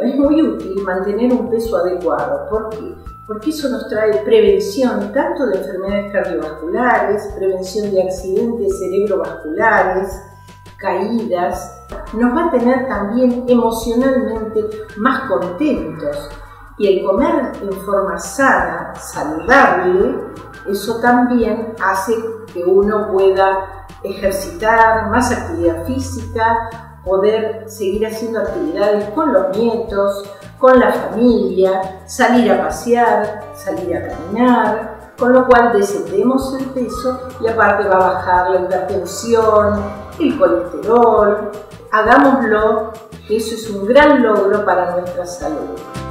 Es muy útil mantener un peso adecuado. ¿Por qué? Porque eso nos trae prevención tanto de enfermedades cardiovasculares, prevención de accidentes cerebrovasculares, caídas. Nos va a tener también emocionalmente más contentos. Y el comer en forma sana, saludable, eso también hace que uno pueda ejercitar más actividad física, poder seguir haciendo actividades con los nietos, con la familia, salir a pasear, salir a caminar, con lo cual descendemos el peso y aparte va a bajar la hipertensión, el colesterol. Hagámoslo, que eso es un gran logro para nuestra salud.